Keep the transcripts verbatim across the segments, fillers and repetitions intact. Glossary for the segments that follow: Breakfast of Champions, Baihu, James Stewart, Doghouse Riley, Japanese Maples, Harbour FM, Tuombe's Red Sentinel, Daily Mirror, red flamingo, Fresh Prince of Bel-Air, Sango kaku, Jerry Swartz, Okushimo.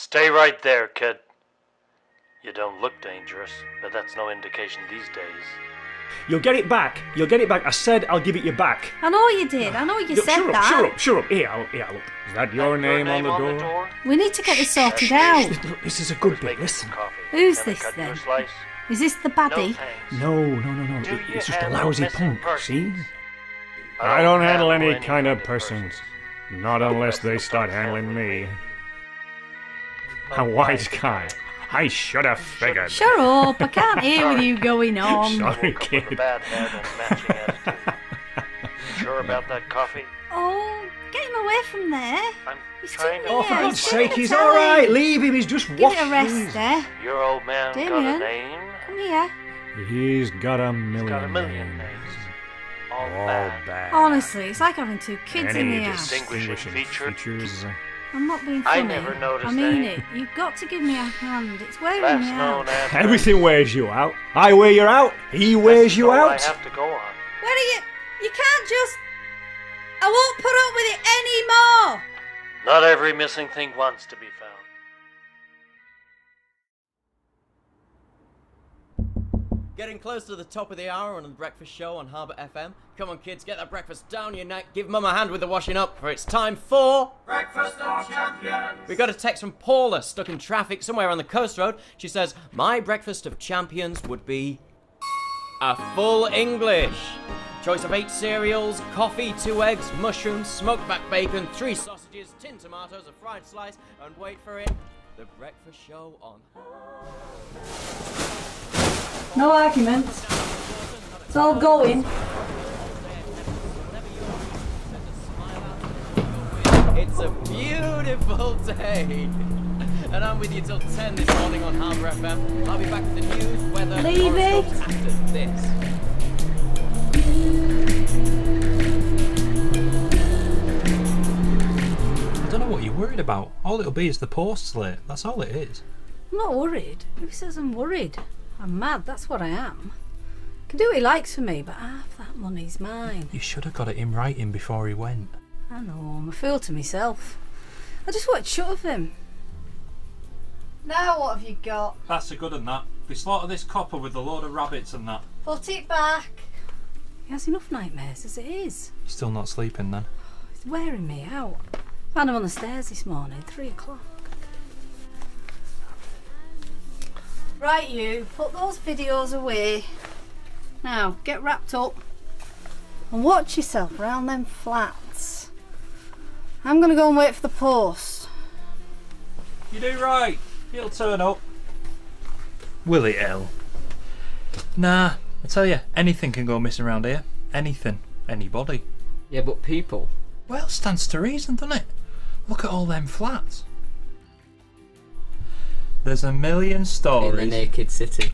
Stay right there, kid. You don't look dangerous, but that's no indication these days. You'll get it back. You'll get it back. I said I'll give it you back. I know you did. I know you no, said sure that. Sure up, sure up, sure up. Here, I'll, here, I'll look. Is that your name, your name on, the, on door? the door? We need to get this sorted Shh, out. This, look, this is a good bit. Listen. Who's this then? Is this the baddie? No, no, no, no. no. It, it's just a lousy punk, see? I don't handle any kind of persons. Not unless they start handling me. A wise guy. I should have figured. Shut up, I can't hear with you going on. Sorry, kid. Bad head and sure about that coffee? Oh, get him away from there. I'm he's trying to... Oh, for God's sake, he's all right. Leave him, he's just washing. Give it a rest there. Your old man Damien. got a name? Come here. He's got a million He's got a million names. names. All, all bad. bad. Honestly, it's like having two kids Any in the house. Any distinguishing features... I'm not being funny. I never noticed I mean any. it. You've got to give me a hand. It's wearing That's me out. Everything wears you out. I wear you out. He wears That's you out. I have to go on. Where are you? You can't just... I won't put up with it anymore. Not every missing thing wants to be found. Getting close to the top of the hour on the breakfast show on Harbour F M. Come on, kids, get that breakfast down your neck. Give Mum a hand with the washing up, for it's time for... Breakfast of Champions! We got a text from Paula, stuck in traffic somewhere on the coast road. She says, my breakfast of champions would be... a full English. Choice of eight cereals, coffee, two eggs, mushrooms, smoked back bacon, three sausages, tin tomatoes, a fried slice, and wait for it, the breakfast show on... No arguments. It's all going. It's a beautiful day. And I'm with you till ten this morning on Harbour F M. I'll be back with the news, weather, Leave it. after this. I don't know what you're worried about. All it'll be is the post slate. That's all it is. I'm not worried. Who says I'm worried? I'm mad, that's what I am. He can do what he likes for me, but half that money's mine. You should have got it in writing before he went. I know, I'm a fool to myself. I just wanted shut of him. Now what have you got? That's a good un that. They slaughter this copper with a load of rabbits and that. Put it back. He has enough nightmares as it is. You're still not sleeping then? Oh, he's wearing me out. Found him on the stairs this morning, three o'clock. Right you, put those videos away. Now, get wrapped up and watch yourself round them flats. I'm gonna go and wait for the post. You do right, he'll turn up. Will he, El? Nah, I tell you, anything can go missing around here. Anything, anybody. Yeah, but people. Well, stands to reason, doesn't it? Look at all them flats. There's a million stories. In the naked city.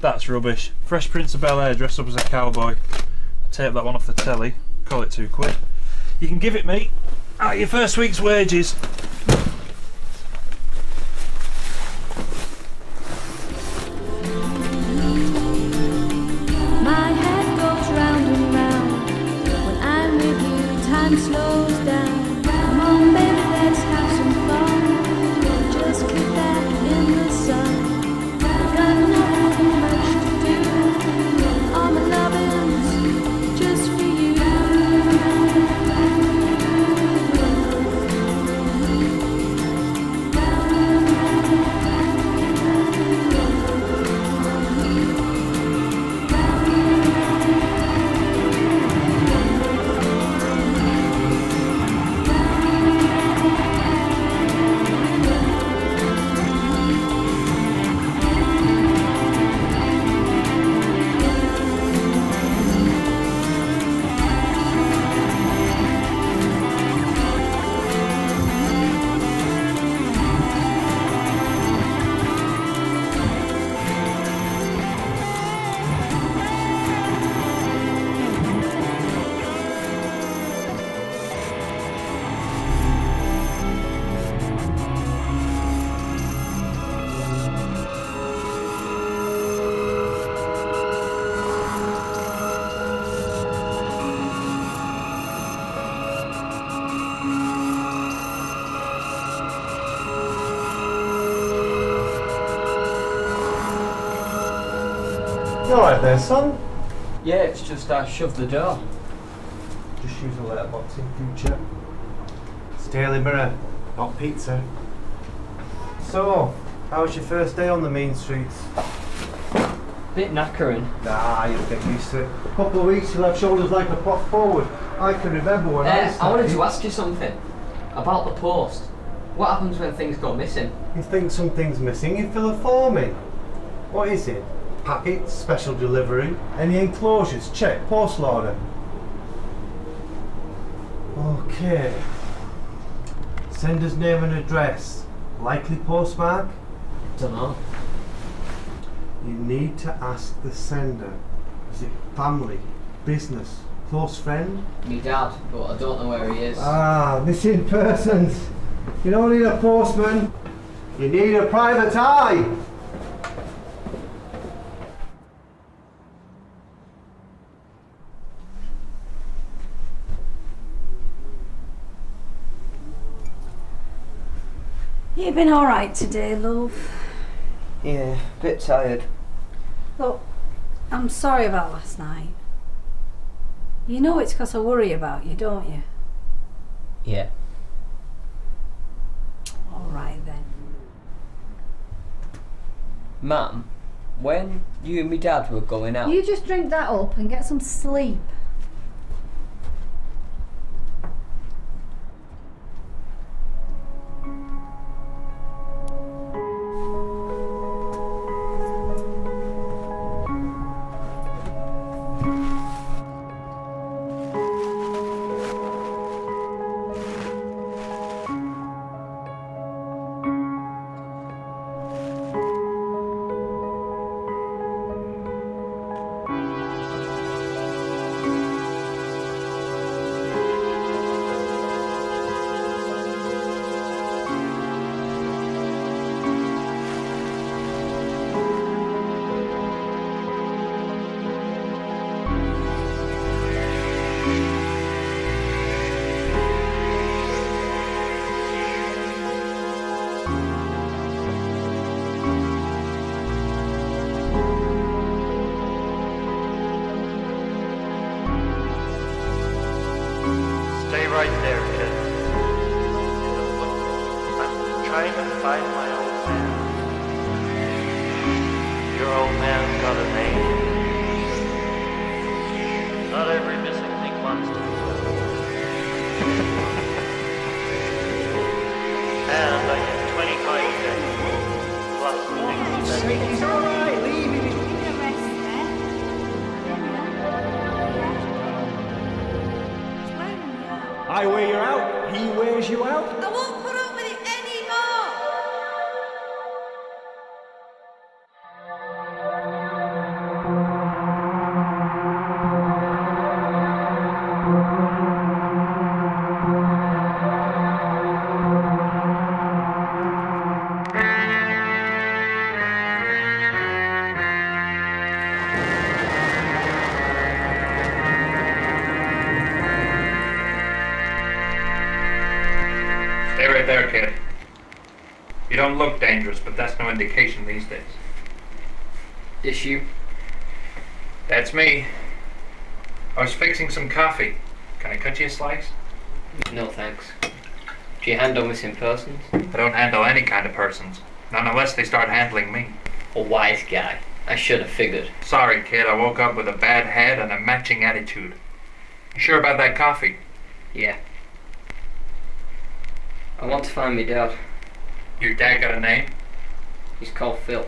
That's rubbish. Fresh Prince of Bel-Air dressed up as a cowboy. I'll tape that one off the telly. Call it two quid. You can give it me out of your first week's wages. My head goes round and round. When I'm with you, time slows down. Come on, baby, let's have some fun. Just get back in the sun. We've got nothing much to do. All my loving's just for you. You alright there, son? Yeah, it's just I shoved the door. Just use a letterbox in future. It's Daily Mirror, not pizza. So, how was your first day on the mean streets? Bit knackering. Nah, you'll get used to it. A couple of weeks you'll have shoulders like a pot forward. I can remember when uh, I started. I wanted to ask you something about the post. What happens when things go missing? You think something's missing, you fill a form in. What is it? Packets, special delivery, any enclosures, check, postal order. Okay. Sender's name and address. Likely postmark? Dunno. You need to ask the sender. Is it family, business, close friend? Me dad, but I don't know where he is. Ah, missing persons. You don't need a postman. You need a private eye. You've been all right today, love. Yeah, a bit tired. Look, I'm sorry about last night. You know it's because I worry about you, don't you? Yeah. All right then. Mum, when you and me dad were going out... You just drink that up and get some sleep. I wear you out, he wears you out. I won't put up with it anymore. Indication these days. Is you? That's me. I was fixing some coffee. Can I cut you a slice? No thanks. Do you handle missing persons? I don't handle any kind of persons. Not unless they start handling me. A wise guy. I should have figured. Sorry kid, I woke up with a bad head and a matching attitude. You sure about that coffee? Yeah. I want to find me dad. Your dad got a name? He's called Phil.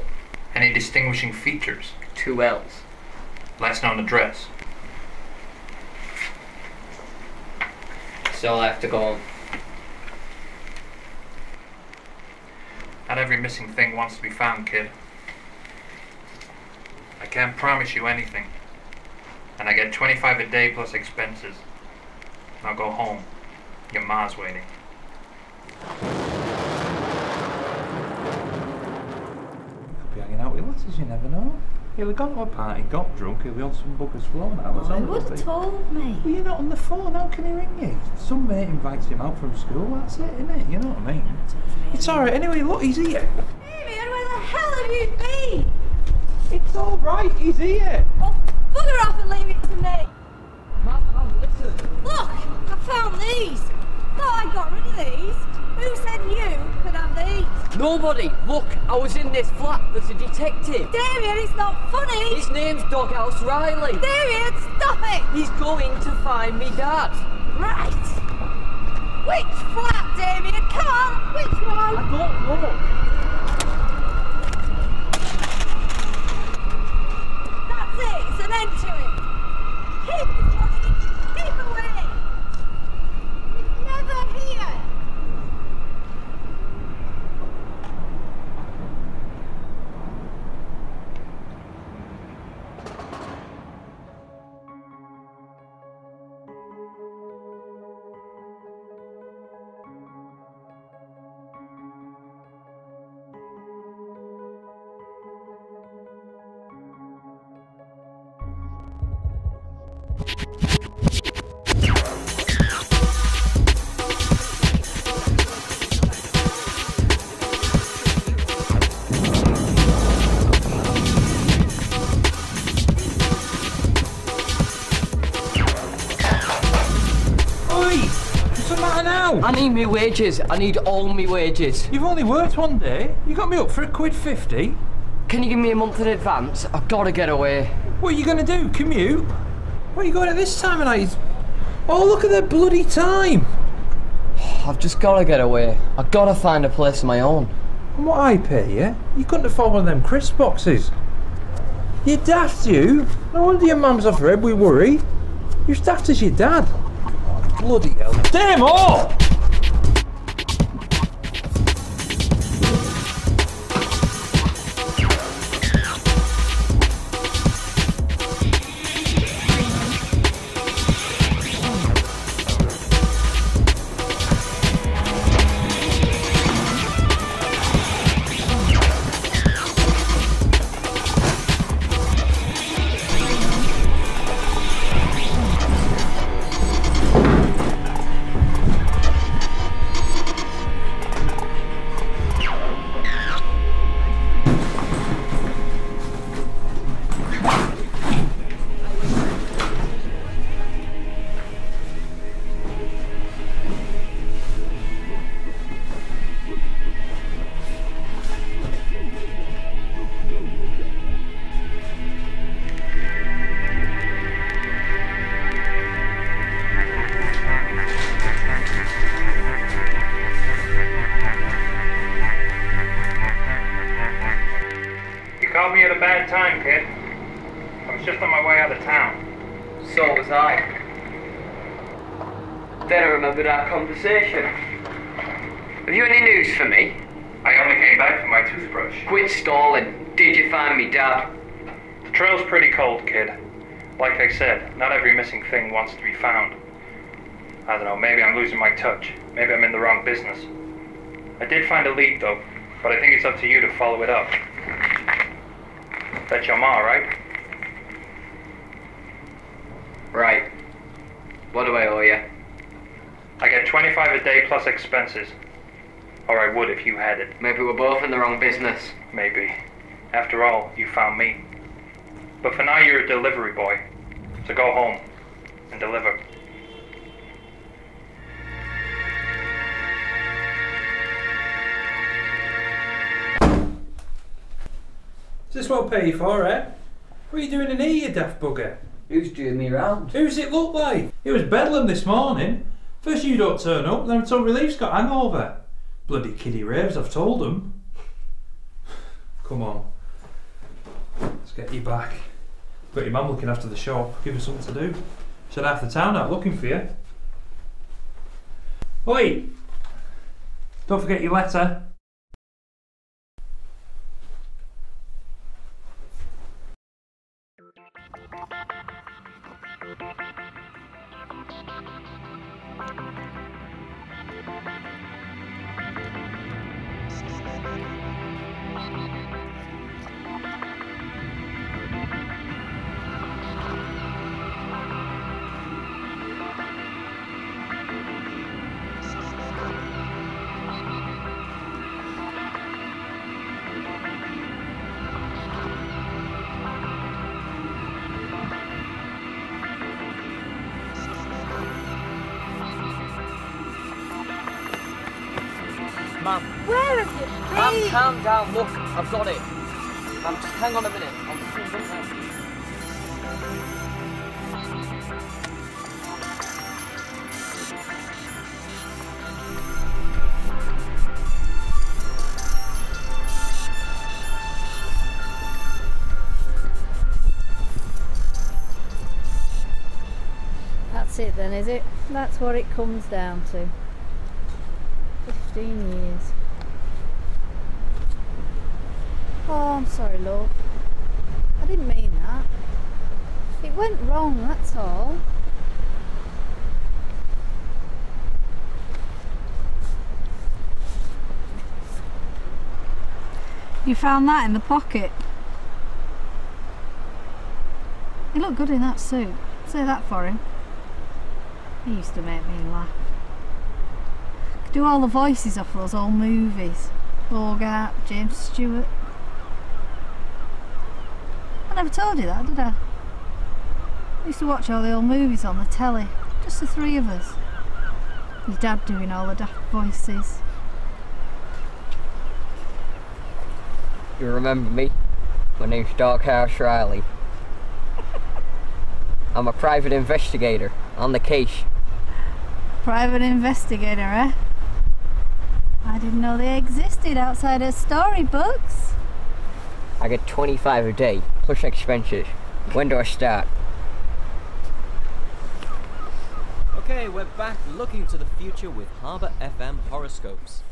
Any distinguishing features? Two L's. Last known address. So I have to go on. Not every missing thing wants to be found, kid. I can't promise you anything. And I get twenty-five a day plus expenses. Now go home. Your ma's waiting. Out with lasses, you never know. He'll have gone to a party, got drunk, he'll be on some bugger's floor now. Oh, he would have told me. Well, you're not on the phone, how can he ring you? Some mate invites him out from school, that's it, isn't it? You know what I mean? It's alright, anyway, look, he's here. Amy, where the hell have you been? It's all right, he's here. Well, bugger off and leave it to me. Man, man, listen. Look, I found these. Thought I got rid of these. Who said you could have these? Nobody. Look, I was in this flat. There's a detective. Damien, it's not funny. His name's Doghouse Riley. Damien, stop it. He's going to find me dad. Right. Which flat, Damien? Come on, which one? I don't know. An end to it. Keep it, keep away. It's never here. I need me wages. I need all me wages. You've only worked one day. You got me up for a quid fifty. Can you give me a month in advance? I've got to get away. What are you going to do? Commute? Where are you going at this time of night? Oh, look at the bloody time. I've just got to get away. I've got to find a place of my own. And what I pay you? You couldn't afford one of them crisp boxes. You're daft, you. No wonder your mum's off her head, we worry. You're as daft as your dad. Bloody hell. Damn all! Conversation. Have you any news for me? I only came back for my toothbrush. Quit stalling. Did you find me, Dad? The trail's pretty cold, kid. Like I said, not every missing thing wants to be found. I don't know, maybe I'm losing my touch. Maybe I'm in the wrong business. I did find a lead, though, but I think it's up to you to follow it up. That's your ma, right? Right. What do I owe you? I get twenty-five a day plus expenses. Or I would if you had it. Maybe we're both in the wrong business. Maybe. After all, you found me. But for now, you're a delivery boy. So go home and deliver. Is this what I'll pay you for, eh? What are you doing in here, you daft bugger? Who's doing me round? Who's it look like? It was bedlam this morning. First you don't turn up, then until relief's got hangover. Bloody kiddie raves, I've told them. Come on. Let's get you back. Got your mum looking after the shop, give her something to do. She'd half the town out looking for you. Oi! Don't forget your letter. Mum. Where is it, please? Mum, calm down. Look, I've got it. Mum, just hang on a minute. I'll just see right now. That's it then, is it? That's what it comes down to. fifteen years. Oh, I'm sorry, love. I didn't mean that. It went wrong, that's all. You found that in the pocket. You look good in that suit. Say that for him. He used to make me laugh. Do all the voices off those old movies. Bogart, James Stewart. I never told you that, did I? I used to watch all the old movies on the telly. Just the three of us. Your dad doing all the daft voices. You remember me? My name's Doghouse Riley. I'm a private investigator on the case. Private investigator, eh? I didn't know they existed outside of storybooks. I get twenty-five a day, plus expenses. When do I start? Okay, we're back looking to the future with Harbour F M horoscopes.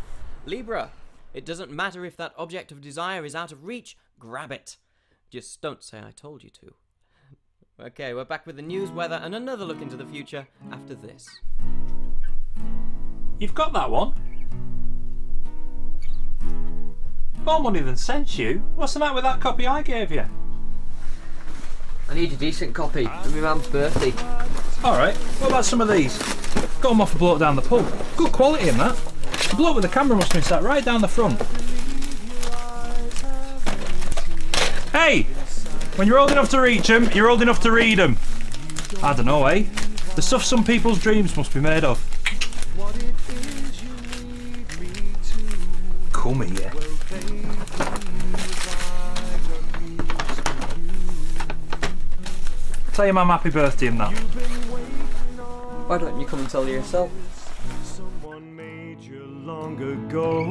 Libra, it doesn't matter if that object of desire is out of reach, grab it. Just don't say I told you to. Okay, we're back with the news, weather, and another look into the future after this. You've got that one? More money than sense, you. What's the matter with that copy I gave you? I need a decent copy for my mum's birthday. Alright, what about some of these? Got them off a bloke down the pub. Good quality in that. The bloke with the camera must have been sat right down the front. Hey! When you're old enough to reach them, you're old enough to read them. I don't know, eh? The stuff some people's dreams must be made of. What it is you need me to. Come here. Tell your mum happy birthday and that. Why don't you come and tell her yourself? Someone made you long ago,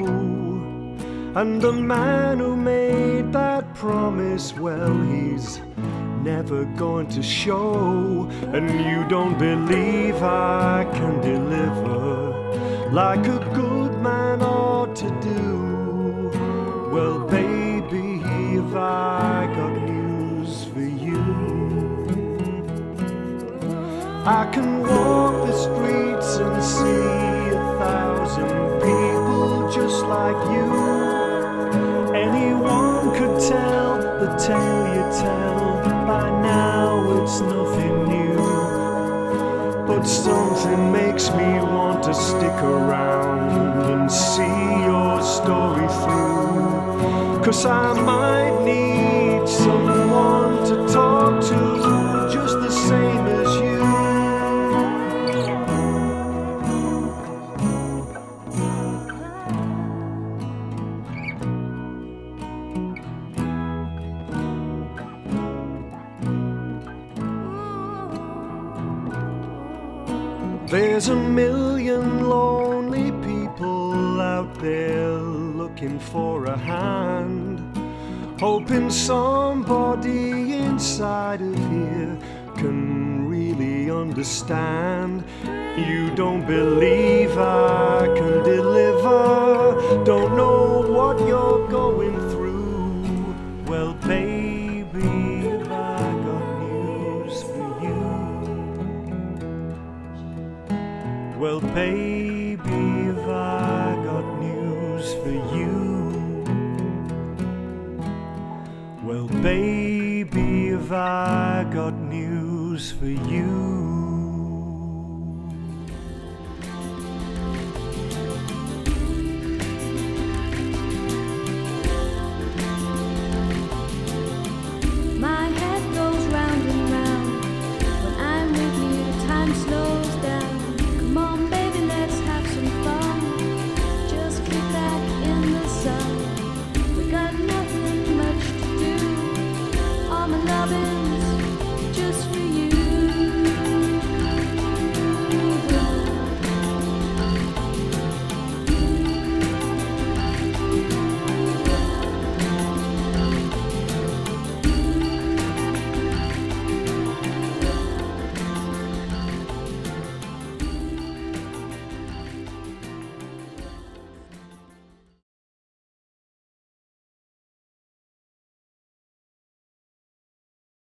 and the man who made that promise, well, he's never going to show, and you don't believe I can deliver like a good man ought to do. Well, baby, if I got news for you, I can walk the streets and see a thousand people just like you. Anyone could tell the tale you tell. By now it's nothing new, but something makes me want to stick around and see your story through. Cause I might need someone to talk to, just the same as you. There's a million lonely people out there looking for a hand, hoping somebody inside of here can really understand. You don't believe I can deliver, don't know what you're going through. Well, baby, Well, baby, if I got news for you. Well, baby, if I got news for you.